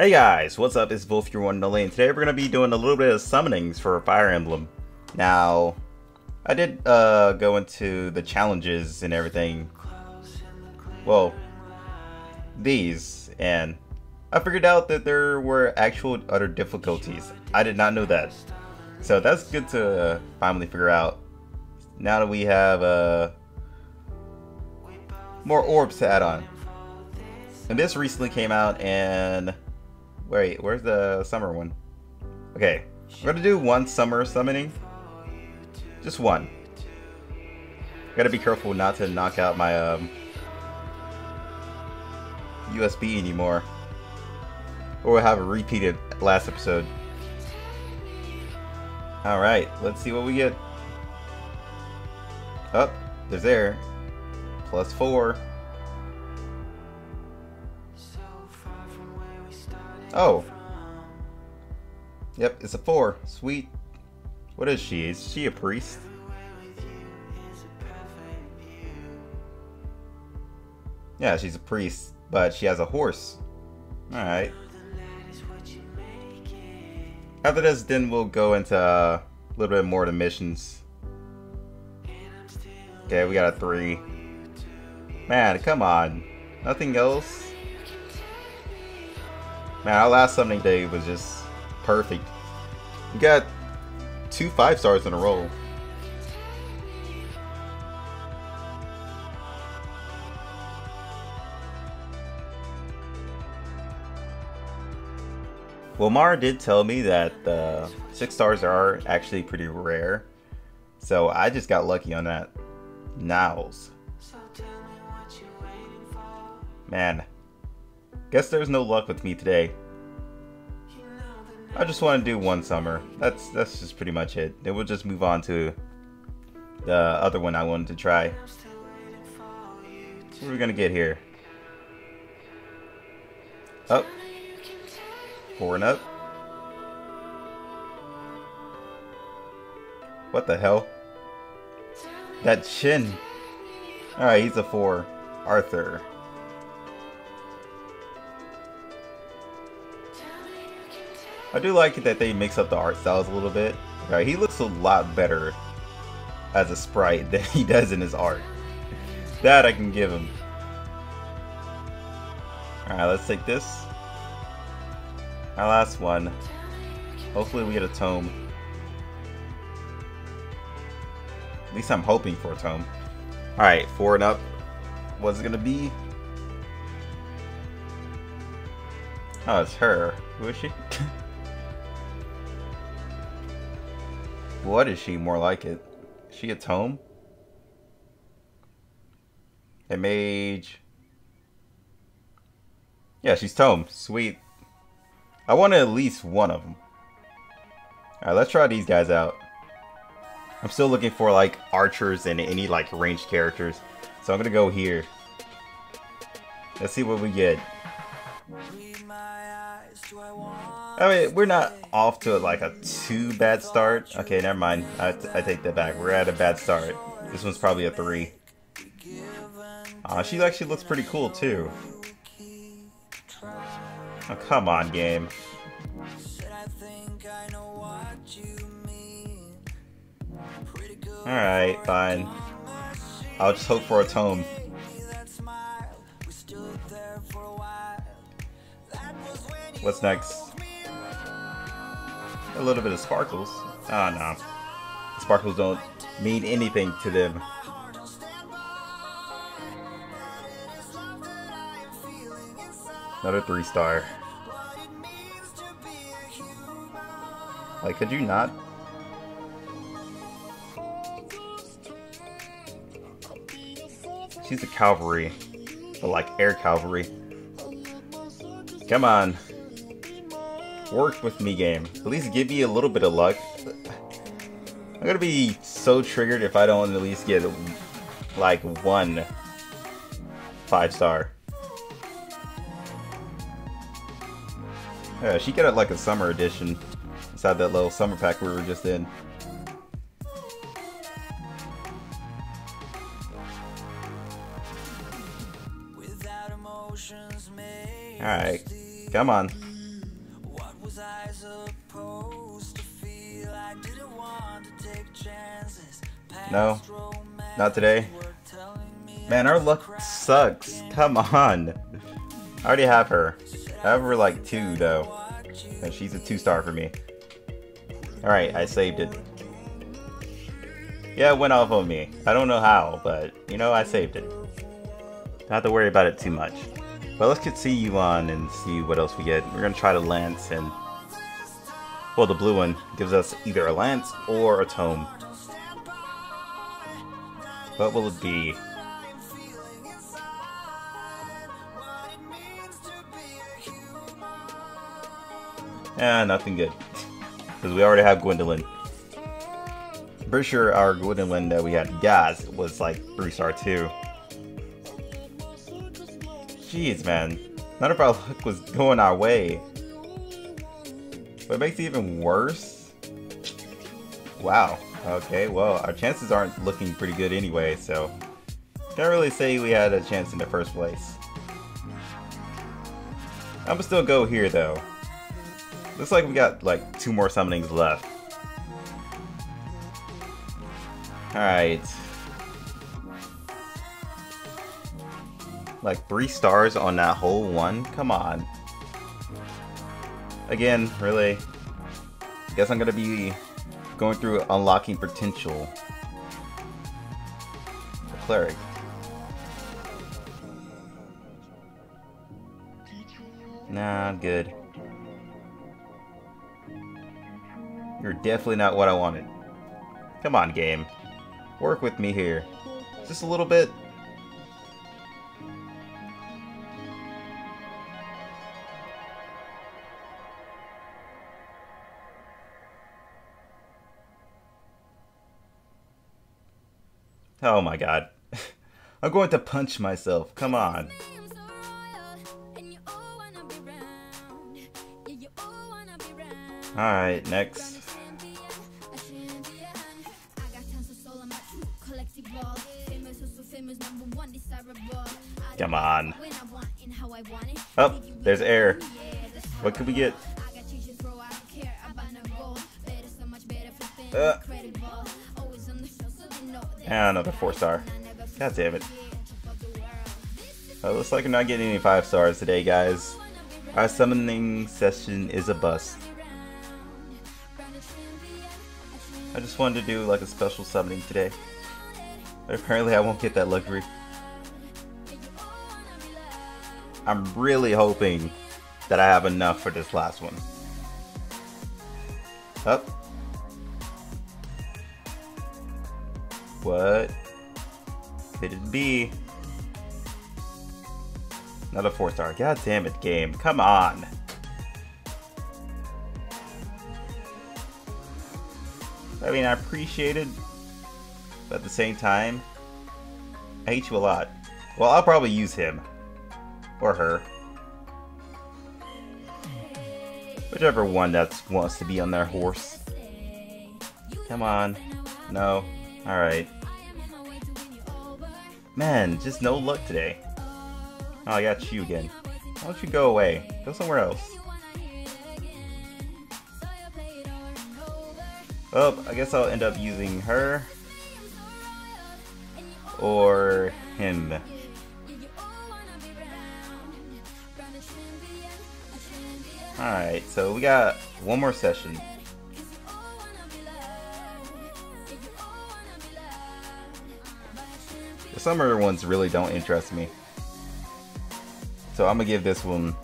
Hey guys, what's up? It's Volf, your one and only, and today we're going to be doing a little bit of summonings for Fire Emblem. Now, I did go into the challenges and everything. Well, these, and I figured out that there were actual other difficulties. I did not know that. So that's good to finally figure out. Now that we have more orbs to add on. And this recently came out, and wait, where's the summer one? Okay, we're gonna do one summer summoning. Just one. Gotta be careful not to knock out my USB anymore, or we'll have a repeated last episode. Alright, let's see what we get. Up, there's air. Plus 4. Oh. Yep, it's a 4. Sweet. What is she? Is she a priest? Yeah, she's a priest, but she has a horse. Alright. After this, then we'll go into a little bit more of the missions. Okay, we got a 3. Man, come on. Nothing else? Man, our last summoning day was just perfect. We got 2 5-stars in a row. Well, Mara did tell me that the 6-stars are actually pretty rare, so I just got lucky on that. Nows. Man. Guess there's no luck with me today. I just want to do one summer. That's just pretty much it. Then we'll just move on to the other one I wanted to try. What are we gonna get here? Up. 4 and up. What the hell? That chin. Alright, he's a 4. Arthur. I do like it that they mix up the art styles a little bit. Right, he looks a lot better as a sprite than he does in his art. That I can give him. Alright, let's take this. Our last one. Hopefully we get a tome. At least I'm hoping for a tome. Alright, 4 and up. What's it gonna be? Oh, it's her. Who is she? What is she? More like it. Is she a tome? A mage. Yeah, she's tome. Sweet. I want at least one of them. Alright, let's try these guys out. I'm still looking for like archers and any like ranged characters. So I'm gonna go here. Let's see what we get. I mean, we're not off to like a too bad start. Okay, never mind. I take that back. We're at a bad start. This one's probably a 3. She actually looks pretty cool too. Oh, come on, game. Alright, fine. I'll just hope for a tome. What's next? A little bit of sparkles. Ah, oh, no. Sparkles don't mean anything to them. Another 3-star. Like, could you not? She's a cavalry. But like air cavalry. Come on. Work with me, game. At least give me a little bit of luck. I'm gonna be so triggered if I don't at least get like one 5-star. Yeah, she got it like a summer edition inside that little summer pack we were just in. Alright, come on. No, not today. Man, our luck sucks. Come on. I already have her. I have her like 2 though. And she's a 2-star for me. Alright, I saved it. Yeah, it went off on me. I don't know how, but you know, I saved it. Don't have to worry about it too much. But let's get Yuan and see what else we get. We're gonna try the lance and... well, the blue one gives us either a lance or a tome. What will it be? Ah, nothing good. Because we already have Gwendolyn. I'm pretty sure our Gwendolyn that we had, guys, was like 3-star too. Jeez, man. None of our luck was going our way. But it makes it even worse? Wow. Okay, well, our chances aren't looking pretty good anyway, so... can't really say we had a chance in the first place. I'ma still go here, though. Looks like we got, like, 2 more summonings left. Alright. Like 3 stars on that whole one? Come on. Again, really. I guess I'm gonna be going through unlocking potential. The cleric. Nah, I'm good. You're definitely not what I wanted. Come on, game. Work with me here. Just a little bit. Oh my god. I'm going to punch myself. Come on. Alright, next. Come on. Oh, there's air. What could we get? Ah, another 4-star. God damn it. Looks like I'm not getting any 5-stars today, guys. Our summoning session is a bust. I just wanted to do like a special summoning today. But apparently I won't get that luxury. I'm really hoping that I have enough for this last one. Up. Oh. What could it be? Another 4-star. God damn it, game. Come on. I mean, I appreciate it, but at the same time, I hate you a lot. Well, I'll probably use him. Or her. Whichever one that wants to be on their horse. Come on. No. Alright. Man, just no luck today. Oh, I got you again. Why don't you go away? Go somewhere else. Oh, I guess I'll end up using her. Or him. Alright, so we got one more session. The summer ones really don't interest me. So I'm gonna give this one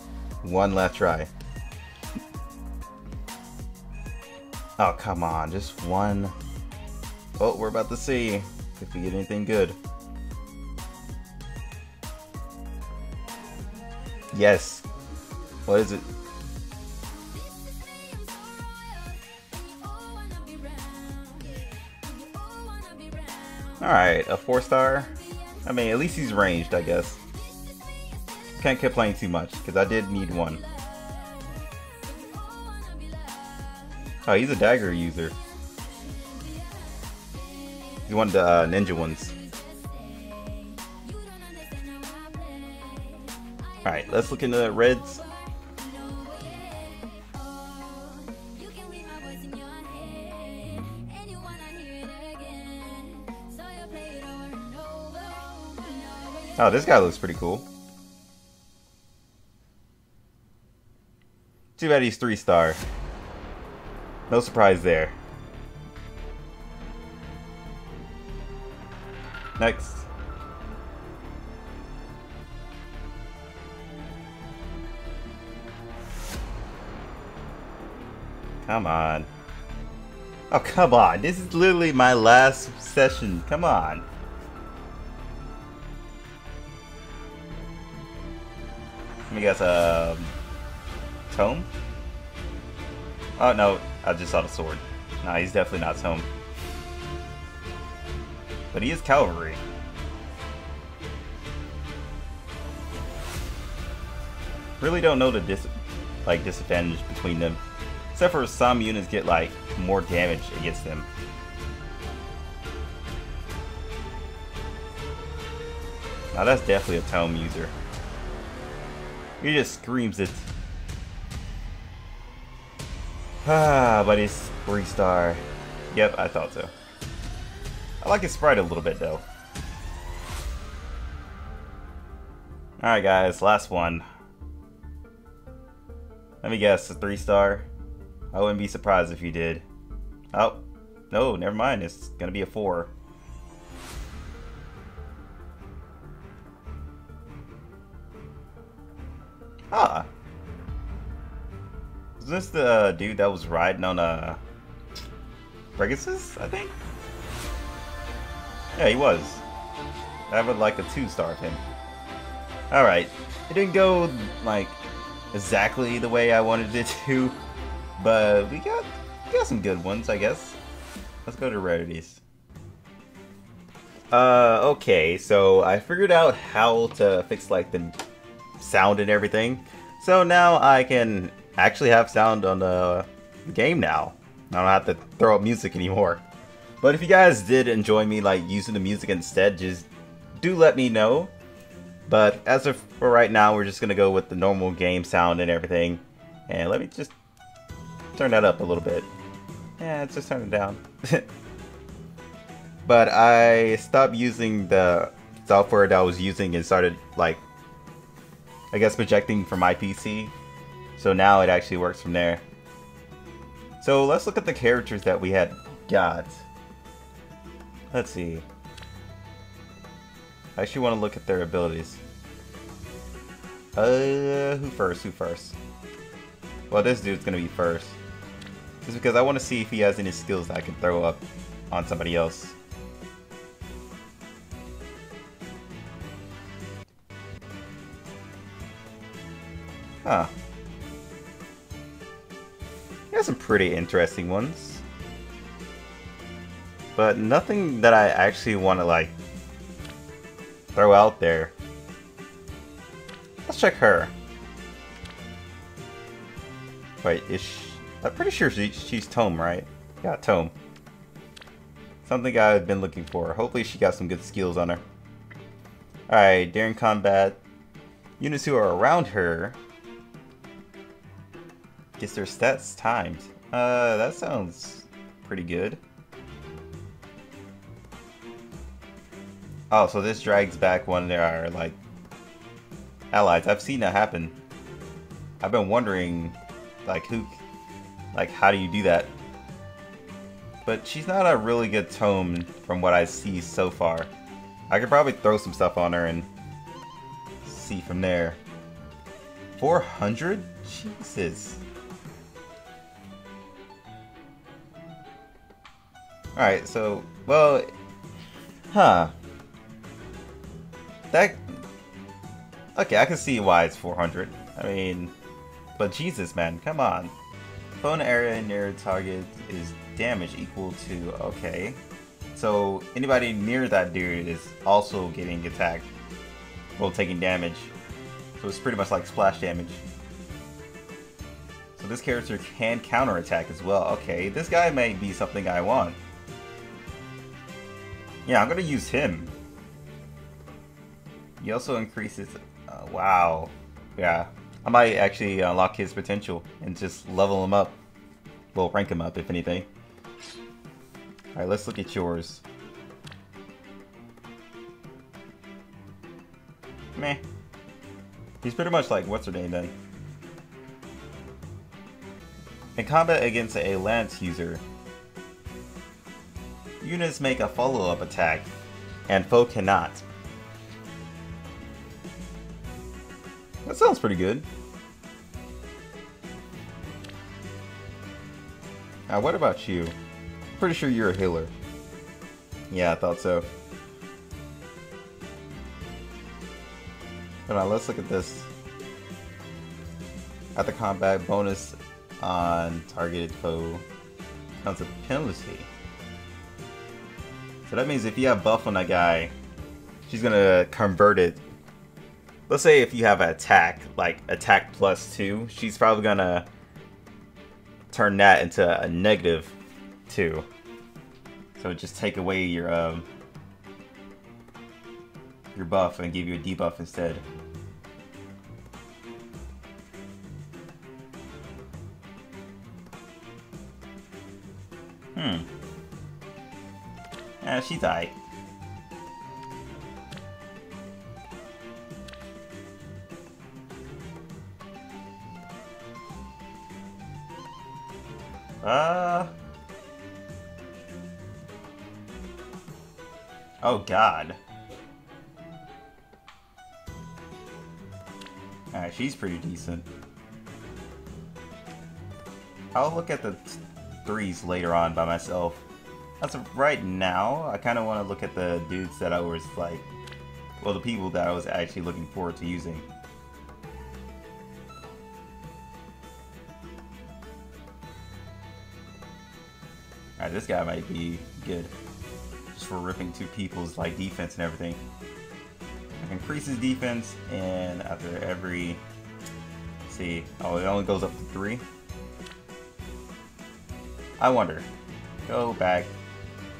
last try. Oh, come on, just one. Oh, we're about to see if we get anything good. Yes. What is it? Alright, a 4-star. I mean, at least he's ranged, I guess. Can't complain too much, because I did need one. Oh, he's a dagger user. He's one of the ninja ones. Alright, let's look into the reds. Oh, this guy looks pretty cool. Too bad he's 3-star. No surprise there. Next. Come on. Oh, come on. This is literally my last session. Come on. Let me guess, Tome? Oh, no. I just saw the sword. Nah, he's definitely not Tome. But he is Cavalry. Really don't know the disadvantage between them. Except for some units get like more damage against them. Now that's definitely a Tome user. He just screams it. Ah, but it's 3-star. Yep, I thought so. I like his sprite a little bit though. Alright guys, last one. Let me guess, a 3-star? I wouldn't be surprised if you did. Oh, no, never mind. It's going to be a 4. Ah. Is this the dude that was riding on a Pegasus, I think? Yeah, he was. I would like a 2-star of him. Alright. It didn't go, like, exactly the way I wanted it to. But we got some good ones, I guess. Let's go to rarities. Okay, so I figured out how to fix like the sound and everything. So now I can actually have sound on the game now. I don't have to throw up music anymore. But if you guys did enjoy me like using the music instead, just do let me know. But as of for right now, we're just gonna go with the normal game sound and everything. And let me just turn that up a little bit. Yeah, let's just turn it down. But I stopped using the software that I was using and started, like, I guess projecting from my PC. So now it actually works from there. So let's look at the characters that we had got. Let's see. I actually want to look at their abilities. Who first? Who first? Well, this dude's gonna be first. Just because I want to see if he has any skills that I can throw up on somebody else. Huh. He has some pretty interesting ones. But nothing that I actually want to, like, throw out there. Let's check her. Wait, is she, I'm pretty sure she's Tome, right? Yeah, Tome. Something I've been looking for. Hopefully she got some good skills on her. Alright, during combat, units who are around her gets their stats timed. That sounds pretty good. Oh, so this drags back when there are, like, allies. I've seen that happen. I've been wondering, like, who, like, how do you do that? But she's not a really good Tome from what I see so far. I could probably throw some stuff on her and see from there. 400? Jesus. Alright, so, well, huh. That, okay, I can see why it's 400. I mean, but Jesus, man, come on. Opponent area near target is damage equal to, okay. So anybody near that dude is also getting attacked while taking damage. So it's pretty much like splash damage. So this character can counterattack as well. Okay, this guy may be something I want. Yeah, I'm gonna use him. He also increases, wow. Yeah. I might actually unlock his potential and just level him up. Well, rank him up, if anything. Alright, let's look at yours. meh. He's pretty much like what's-her-name then. In combat against a lance user, units make a follow-up attack, and foe cannot. That sounds pretty good. Now, what about you? I'm pretty sure you're a healer. Yeah, I thought so. Hold on, let's look at this. At the combat, bonus on targeted foe comes a penalty. So that means if you have buff on that guy, she's gonna convert it. Let's say if you have an attack, like attack +2, she's probably gonna turn that into a -2. So just take away your buff and give you a debuff instead. Hmm. Yeah, she's alright. Oh god. Alright, she's pretty decent. I'll look at the threes later on by myself. As of right now, I kind of want to look at the dudes that I was like... Well, the people that I was actually looking forward to using. Alright, this guy might be good. Just for ripping two people's like defense and everything. Increases defense, and after every... Let's see, oh, it only goes up to 3. I wonder. Go back.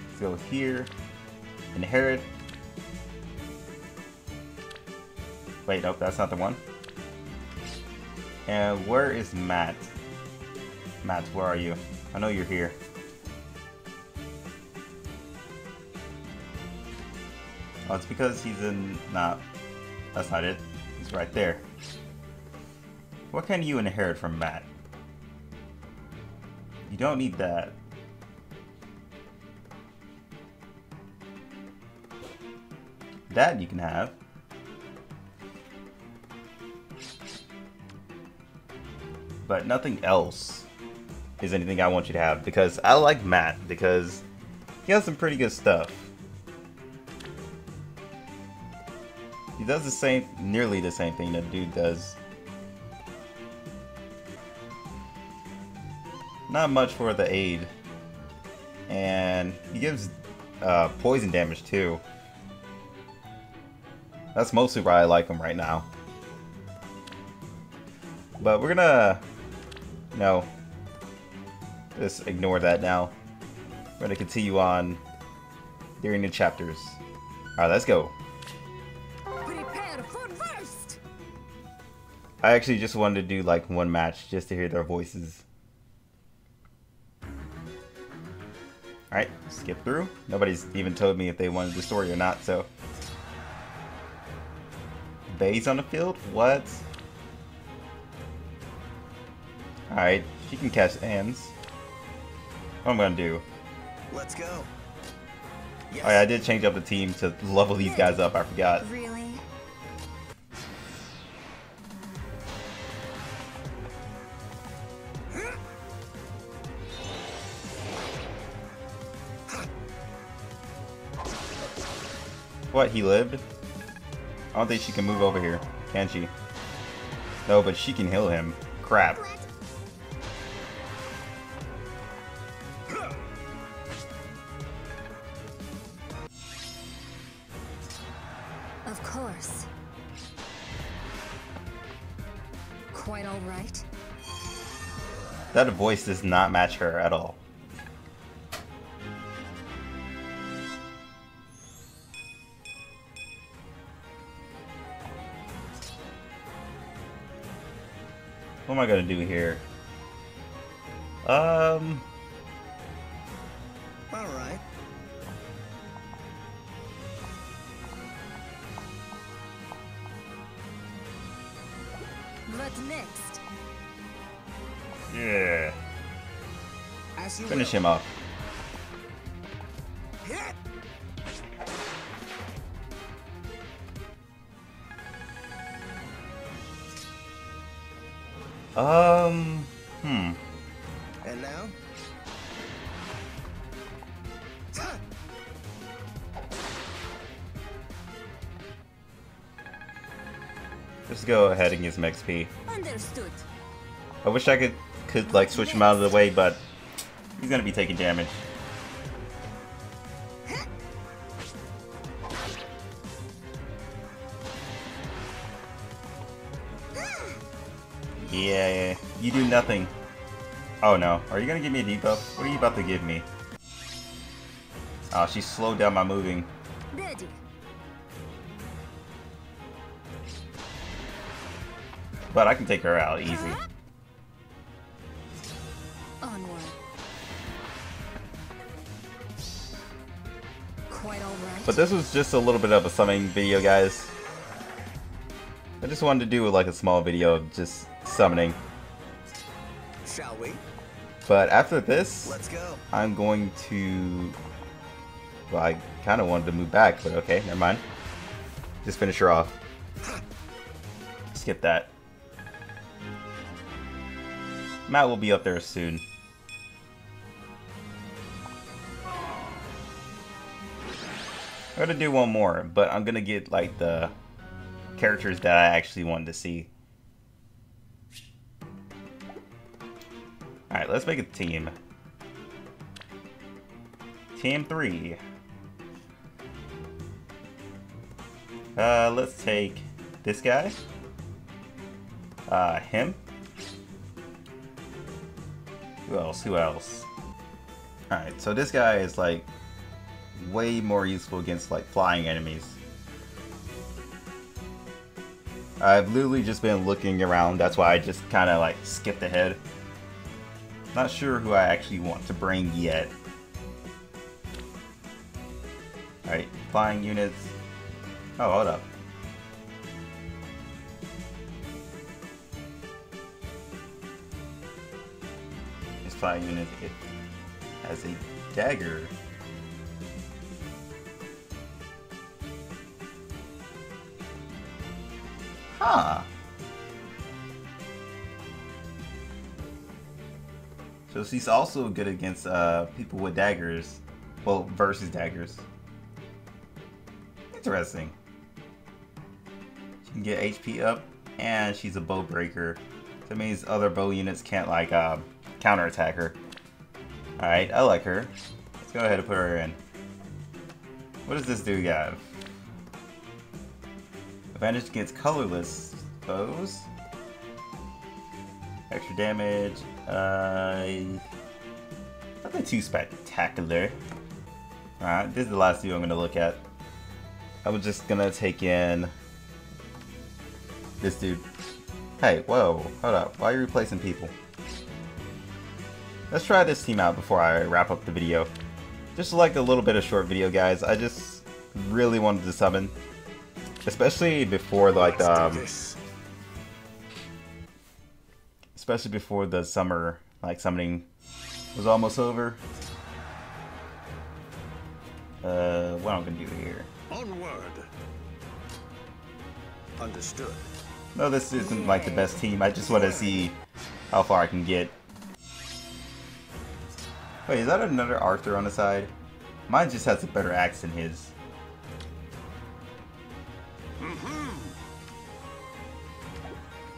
Let's go here. Inherit. Wait, nope, that's not the one. And where is Matt? Matt, where are you? I know you're here. Oh, it's because he's in... Nah, that's not it. He's right there. What can you inherit from Matt? You don't need that. That you can have. But nothing else is anything I want you to have, because I like Matt, because he has some pretty good stuff. He does the same, nearly the same thing that dude does. Not much for the aid. And he gives poison damage too. That's mostly why I like him right now. But we're gonna... No. Just ignore that now. We're gonna continue on during the chapters. Alright, let's go. I actually just wanted to do like one match just to hear their voices. Alright, skip through. Nobody's even told me if they wanted the story or not, so. Bays on the field? What? Alright, she can catch ends. What am I gonna do? Let's go. Yes. Alright, I did change up the team to level these guys up, I forgot. Really? What, he lived? I don't think she can move over here, can she? No, but she can heal him. Crap. Of course. Quite all right. That voice does not match her at all. What am I going to do here? All right. But next. Yeah. Finish him off. And now? Just go ahead and get some XP. Understood. I wish I could like switch him out of the way, but he's gonna be taking damage. Yeah, you do nothing. Oh no, are you gonna give me a debuff? What are you about to give me? Oh, she slowed down my moving. Ready. But I can take her out easy. Onward. Quite all right. But this was just a little bit of a summoning video, guys. I just wanted to do like a small video of just summoning. Shall we? But after this, let's go. I'm going to. Well, I kind of wanted to move back, but okay, never mind. Just finish her off. Skip that. Matt will be up there soon. I'm gonna do one more, but I'm gonna get like the characters that I actually wanted to see. Alright, let's make a team. Team 3. Let's take this guy. Him. Who else? Alright, so this guy is like way more useful against like flying enemies. I've literally just been looking around, that's why I just kind of like skipped ahead. Not sure who I actually want to bring yet. Alright, flying units. Oh, hold up. Flying unit it has a dagger. Huh. So she's also good against people with daggers. Well, versus daggers. Interesting. She can get HP up and she's a bow breaker. That means other bow units can't like counterattack her. Alright, I like her. Let's go ahead and put her in. What does this dude got? Advantage against colorless foes. Extra damage. Nothing too spectacular. Alright, this is the last two I'm gonna look at. I'm just gonna take in this dude. Hey, whoa, hold up. Why are you replacing people? Let's try this team out before I wrap up the video. Just like a little bit of short video, guys. I just really wanted to summon, especially before like especially before the summer like summoning was almost over. What I'm gonna do here? Onward. Understood. No, this isn't like the best team. I just want to see how far I can get. Wait, is that another Arthur on the side? Mine just has a better axe than his.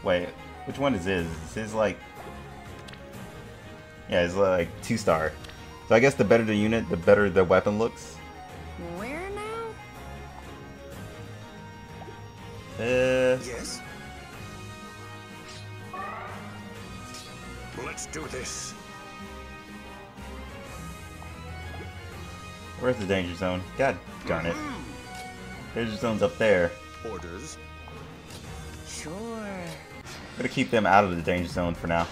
Wait, which one is his? Is his like... Yeah, it's like 2-star. So I guess the better the unit, the better the weapon looks. Where now? Yes. Let's do this. Where's the danger zone? God darn it. Danger zone's up there. Orders. Sure. I'm gonna keep them out of the danger zone for now.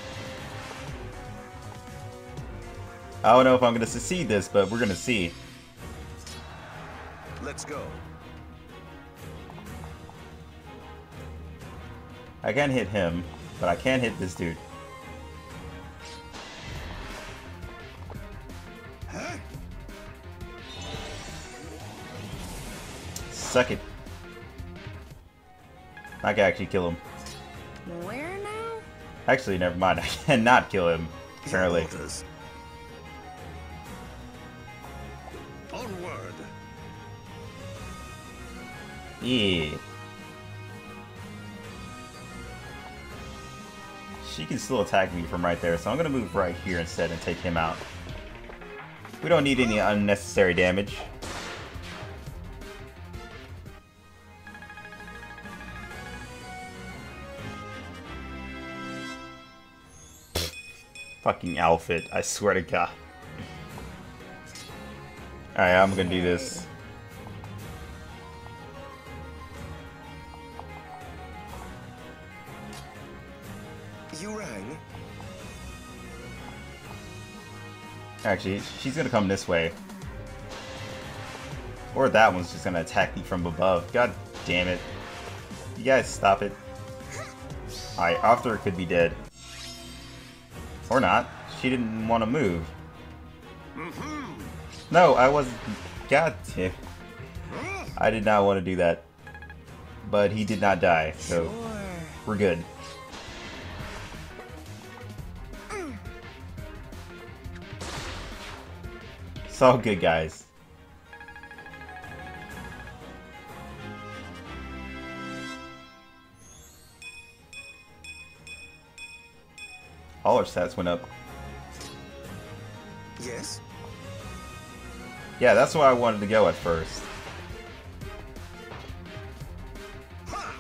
I don't know if I'm gonna succeed this, but we're gonna see. Let's go. I can hit him, but I can't hit this dude. Suck it. I can actually kill him. Where now? Actually, never mind. I cannot kill him, apparently. Onward. Yeah. She can still attack me from right there, so I'm gonna move right here instead and take him out. We don't need any unnecessary damage. Fucking outfit, I swear to God. Alright, I'm gonna do this. You rang. Actually, she's gonna come this way. Or that one's just gonna attack me from above. God damn it. You guys stop it. Alright, Arthur could be dead. Or not. She didn't want to move. Mm-hmm. No, I wasn't. God damn. I did not want to do that. But he did not die, so sure. We're good. It's all good, guys. All our stats went up. Yes. Yeah, that's where I wanted to go at first. Ha!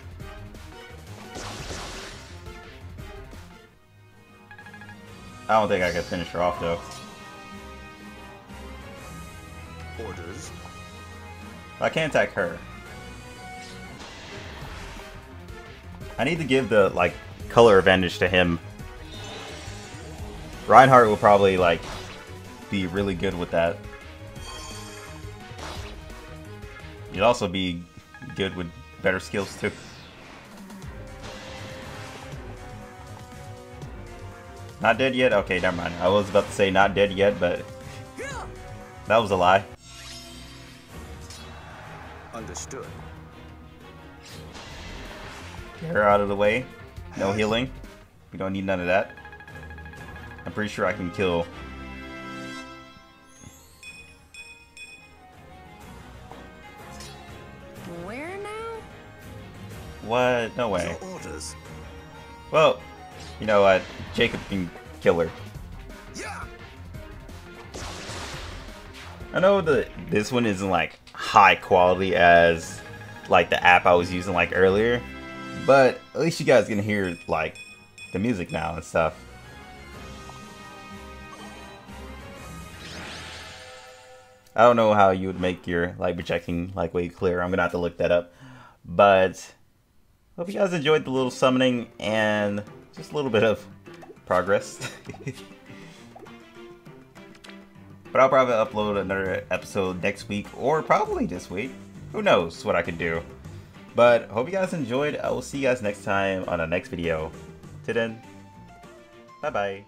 I don't think I can finish her off though. Orders. I can't attack her. I need to give the like color advantage to him. Reinhardt will probably, like, be really good with that. He'd also be good with better skills, too. Not dead yet? Okay, never mind. I was about to say not dead yet, but that was a lie. Understood. Get her out of the way. No healing. We don't need none of that. I'm pretty sure I can kill. Where now? What? No way. Well, you know what? Jacob can kill her. Yeah. I know that this one isn't like high quality as like the app I was using like earlier, but at least you guys can hear like the music now and stuff. I don't know how you would make your like projecting like way clear. I'm gonna have to look that up. But hope you guys enjoyed the little summoning and just a little bit of progress. But I'll probably upload another episode next week or probably this week. Who knows what I could do. But hope you guys enjoyed. I will see you guys next time on the next video. Till then, bye bye.